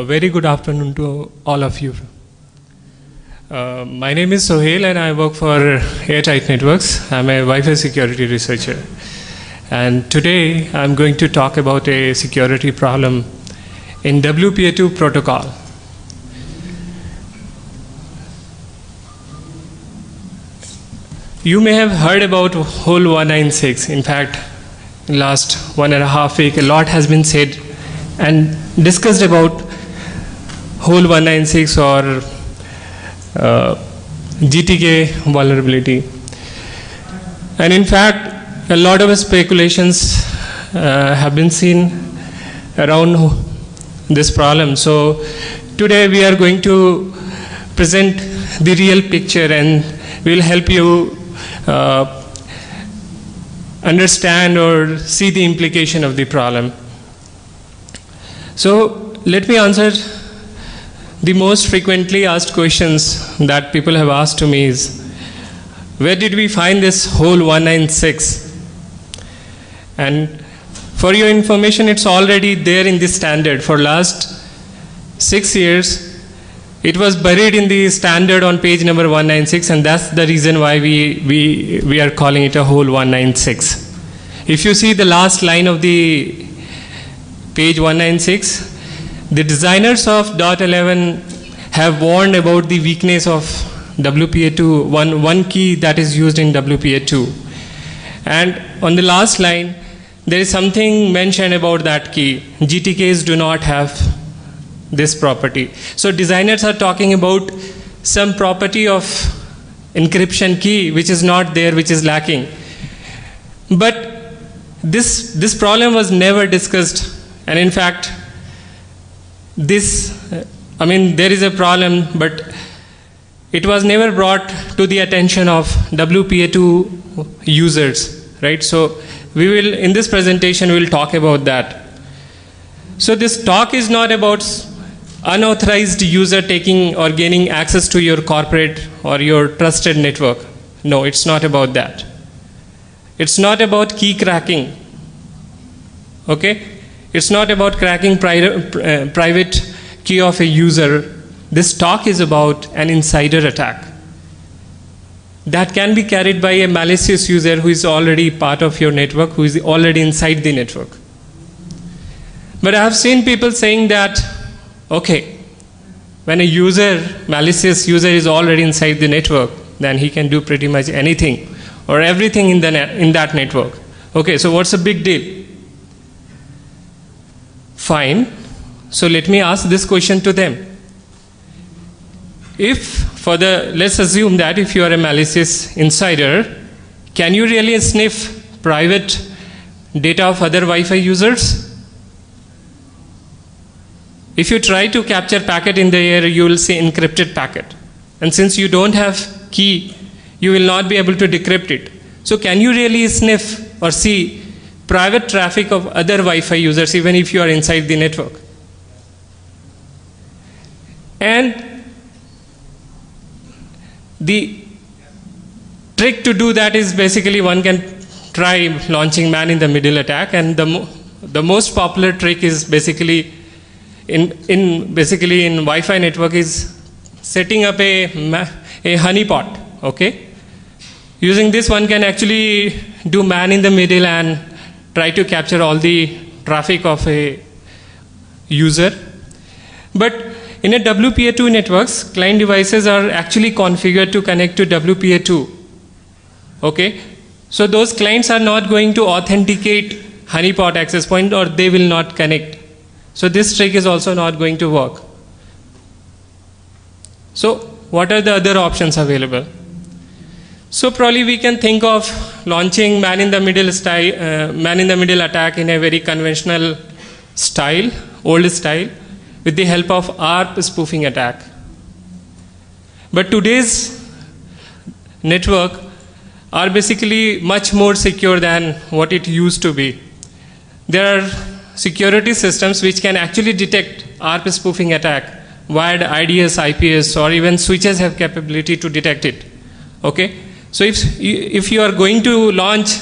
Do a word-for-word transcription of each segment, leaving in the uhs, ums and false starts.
A very good afternoon to all of you. Uh, my name is Sohail and I work for Airtight Networks. I'm a Wi-Fi security researcher. And today I'm going to talk about a security problem in W P A two protocol. You may have heard about Hole one ninety-six. In fact, last one and a half week, a lot has been said and discussed about Hole one ninety-six or uh, G T K vulnerability. And in fact, a lot of speculations uh, have been seen around this problem. So today we are going to present the real picture and we'll help you uh, understand or see the implication of the problem. So let me answer the most frequently asked questions that people have asked to me is, where did we find this Hole one ninety-six? And for your information, it's already there in the standard. For last six years, it was buried in the standard on page number one ninety-six, and that's the reason why we, we, we are calling it a Hole one ninety-six. If you see the last line of the page one ninety-six, the designers of dot eleven have warned about the weakness of W P A two, one, one key that is used in W P A two. And on the last line, there is something mentioned about that key. G T Ks do not have this property. So designers are talking about some property of encryption key which is not there, which is lacking. But this, this problem was never discussed. And in fact, this, I mean, there is a problem, but it was never brought to the attention of W P A two users, right? So we will, in this presentation, we'll talk about that. So this talk is not about unauthorized user taking or gaining access to your corporate or your trusted network. No, it's not about that. It's not about key cracking, okay? It's not about cracking pri uh, private key of a user. This talk is about an insider attack that can be carried by a malicious user who is already part of your network, who is already inside the network. But I have seen people saying that, okay, when a user, malicious user is already inside the network, then he can do pretty much anything or everything in, the ne in that network. Okay, so what's the big deal? Fine. So let me ask this question to them. If for the, let's assume that if you are a malicious insider, can you really sniff private data of other Wi-Fi users? If you try to capture packet in the air, you will see encrypted packet. And since you don't have key, you will not be able to decrypt it. So can you really sniff or see private traffic of other Wi-Fi users, even if you are inside the network? And the trick to do that is basically one can try launching man-in-the-middle attack, and the mo the most popular trick is basically in in basically in Wi-Fi network is setting up a a honeypot. Okay, using this one can actually do man-in-the-middle and try to capture all the traffic of a user. But in a W P A two networks, client devices are actually configured to connect to W P A two. Okay, so those clients are not going to authenticate honeypot access point, or they will not connect. So this trick is also not going to work. So what are the other options available? So probably we can think of launching man-in-the-middle style, uh, man-in-the-middle attack in a very conventional style, old style, with the help of A R P spoofing attack. But today's network are basically much more secure than what it used to be. There are security systems which can actually detect A R P spoofing attack. Wired I D S, I P S, or even switches have capability to detect it. Okay. So if, if you are going to launch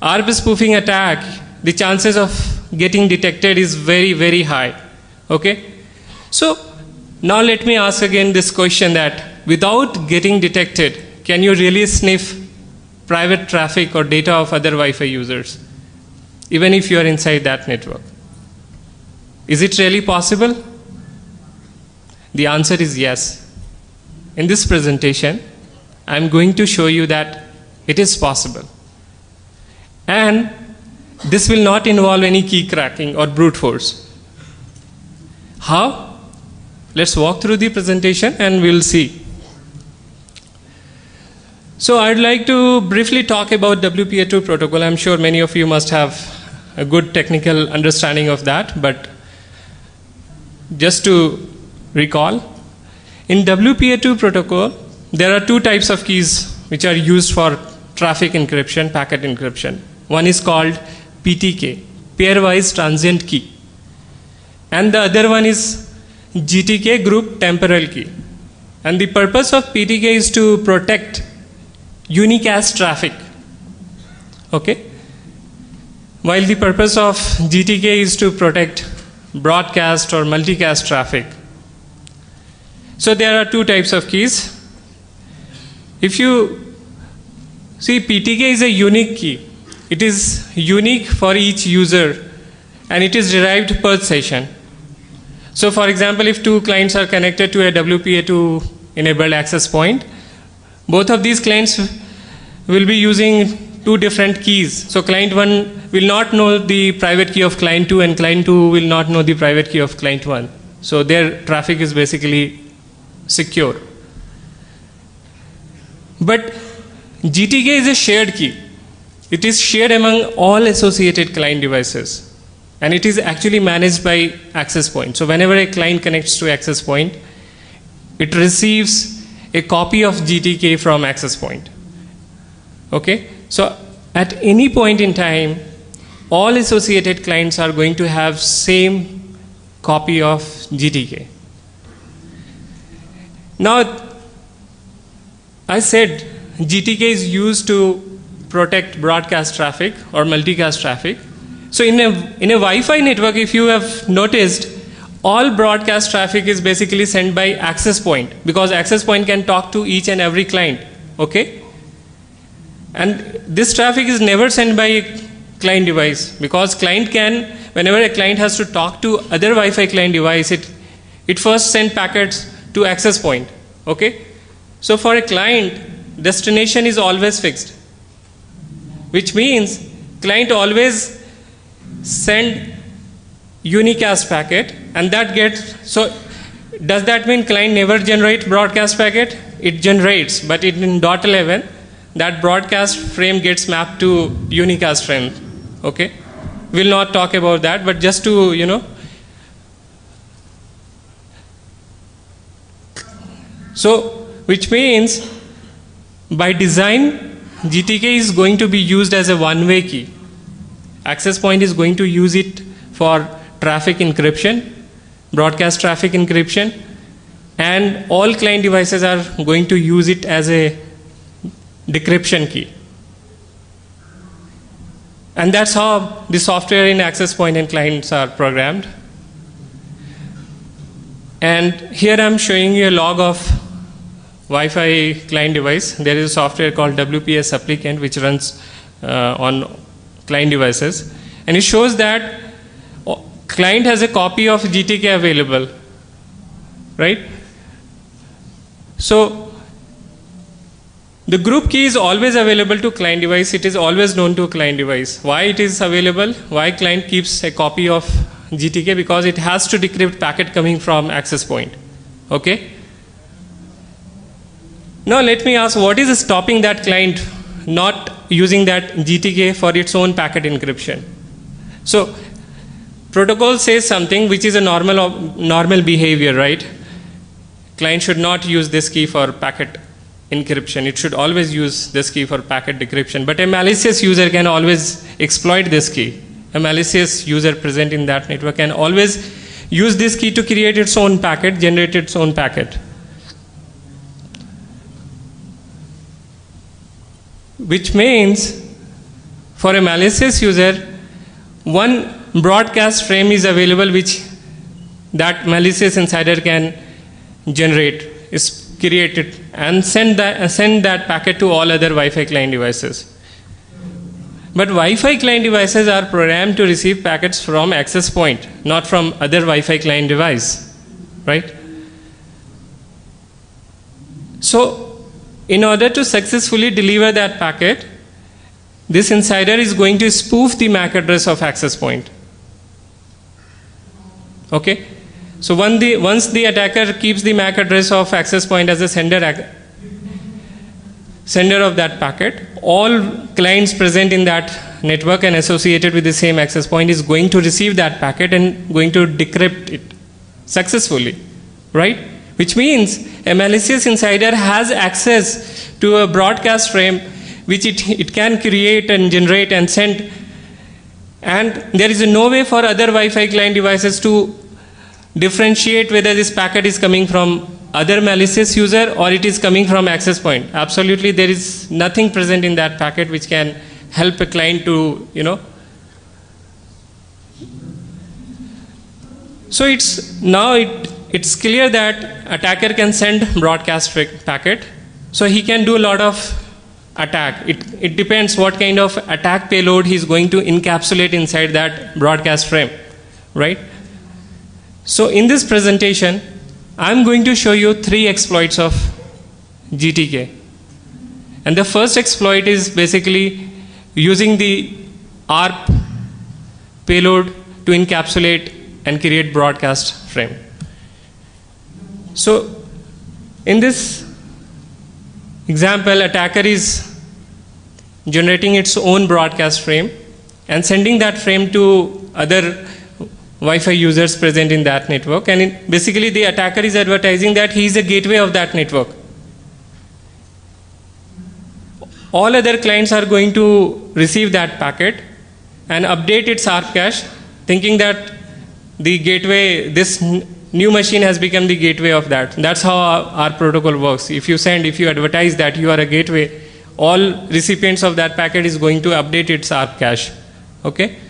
A R P spoofing attack, the chances of getting detected is very, very high. Okay? So now let me ask again this question, that without getting detected, can you really sniff private traffic or data of other Wi-Fi users, even if you are inside that network? Is it really possible? The answer is yes. In this presentation, I'm going to show you that it is possible. And this will not involve any key cracking or brute force. How? Let's walk through the presentation and we'll see. So I'd like to briefly talk about W P A two protocol. I'm sure many of you must have a good technical understanding of that, but just to recall, in W P A two protocol, there are two types of keys which are used for traffic encryption, packet encryption. One is called P T K, pairwise transient key, and the other one is G T K, group temporal key. And the purpose of P T K is to protect unicast traffic, okay? While the purpose of G T K is to protect broadcast or multicast traffic. So there are two types of keys. If you see, P T K is a unique key. It is unique for each user and it is derived per session. So for example, if two clients are connected to a W P A two enabled access point, both of these clients will be using two different keys. So client one will not know the private key of client two and client two will not know the private key of client one. So their traffic is basically secure. But G T K is a shared key. It is shared among all associated client devices. And it is actually managed by access point. So whenever a client connects to access point, it receives a copy of G T K from access point. Okay, so at any point in time, all associated clients are going to have same copy of G T K. Now, I said G T K is used to protect broadcast traffic or multicast traffic. So in a in a Wi-Fi network, if you have noticed, all broadcast traffic is basically sent by access point, because access point can talk to each and every client, okay? And this traffic is never sent by client device, because client can, whenever a client has to talk to other Wi-Fi client device, it, it first sends packets to access point, okay? So for a client, destination is always fixed, which means client always send unicast packet, and that gets, so does that mean client never generate broadcast packet? It generates, but it, in dot eleven, that broadcast frame gets mapped to unicast frame, okay? We'll not talk about that, but just to, you know. So, which means, by design, G T K is going to be used as a one-way key. Access point is going to use it for traffic encryption, broadcast traffic encryption, and all client devices are going to use it as a decryption key. And that's how the software in access point and clients are programmed. And here I'm showing you a log of Wi-Fi client device. There is a software called W P S applicant which runs uh, on client devices, and it shows that client has a copy of G T K available, right? So the group key is always available to client device. It is always known to client device. Why it is available? Why client keeps a copy of G T K? Because it has to decrypt packet coming from access point, okay? Now let me ask, what is stopping that client not using that G T K for its own packet encryption? So protocol says something which is a normal normal behavior, right? Client should not use this key for packet encryption. It should always use this key for packet decryption. But a malicious user can always exploit this key. A malicious user present in that network can always use this key to create its own packet, generate its own packet. Which means, for a malicious user, one broadcast frame is available which that malicious insider can generate is created and send that, uh, send that packet to all other Wi-Fi client devices. But Wi-Fi client devices are programmed to receive packets from access point, not from other Wi-Fi client device, right? So in order to successfully deliver that packet, this insider is going to spoof the M A C address of access point. Okay? So when the, once the attacker keeps the M A C address of access point as a sender, sender of that packet, all clients present in that network and associated with the same access point is going to receive that packet and going to decrypt it successfully, right? Which means a malicious insider has access to a broadcast frame which it, it can create and generate and send, and there is no way for other Wi-Fi client devices to differentiate whether this packet is coming from other malicious user or it is coming from access point. Absolutely, there is nothing present in that packet which can help a client to, you know. So it's now it, it's clear that attacker can send broadcast packet, so he can do a lot of attack. It, it depends what kind of attack payload he's going to encapsulate inside that broadcast frame, right? So in this presentation, I'm going to show you three exploits of G T K. And the first exploit is basically using the A R P payload to encapsulate and create broadcast frame. So in this example, attacker is generating its own broadcast frame and sending that frame to other Wi-Fi users present in that network, and it, basically the attacker is advertising that he is a gateway of that network. All other clients are going to receive that packet and update its A R P cache, thinking that the gateway, this new machine has become the gateway of that. That's how our, our protocol works. If you send, if you advertise that you are a gateway, all recipients of that packet is going to update its A R P cache. Okay?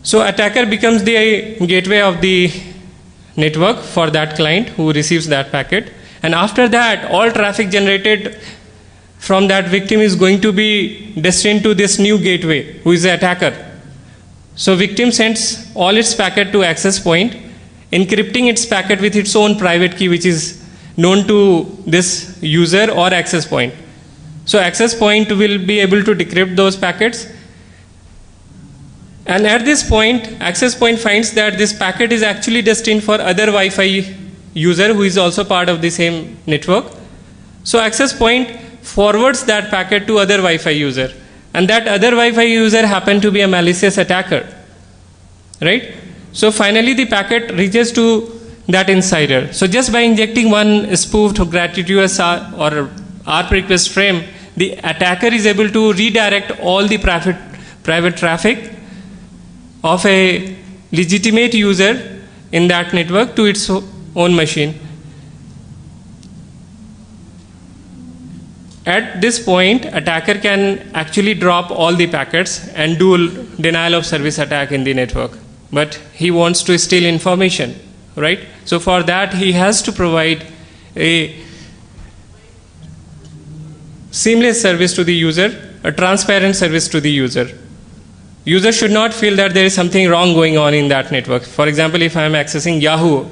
So attacker becomes the gateway of the network for that client who receives that packet. And after that, all traffic generated from that victim is going to be destined to this new gateway, who is the attacker. So victim sends all its packet to access point, encrypting its packet with its own private key, which is known to this user or access point. So access point will be able to decrypt those packets. And at this point, access point finds that this packet is actually destined for other Wi-Fi user who is also part of the same network. So access point forwards that packet to other Wi-Fi user. And that other Wi-Fi user happened to be a malicious attacker, right? So finally the packet reaches to that insider. So just by injecting one spoofed gratuitous or A R P request frame, the attacker is able to redirect all the private, private traffic of a legitimate user in that network to its own machine. At this point, attacker can actually drop all the packets and do denial of service attack in the network. But he wants to steal information, right? So for that, he has to provide a seamless service to the user, a transparent service to the user. Users should not feel that there is something wrong going on in that network. For example, if I am accessing Yahoo,